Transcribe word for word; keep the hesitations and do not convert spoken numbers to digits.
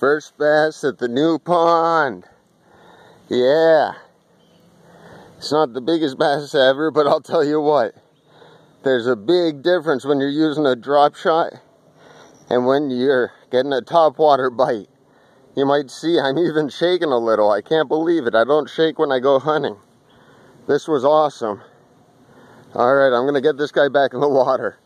First bass at the new pond. Yeah. It's not the biggest bass ever, but I'll tell you what. There's a big difference when you're using a drop shot and when you're getting a topwater bite. You might see I'm even shaking a little. I can't believe it. I don't shake when I go hunting. This was awesome. All right, I'm going to get this guy back in the water.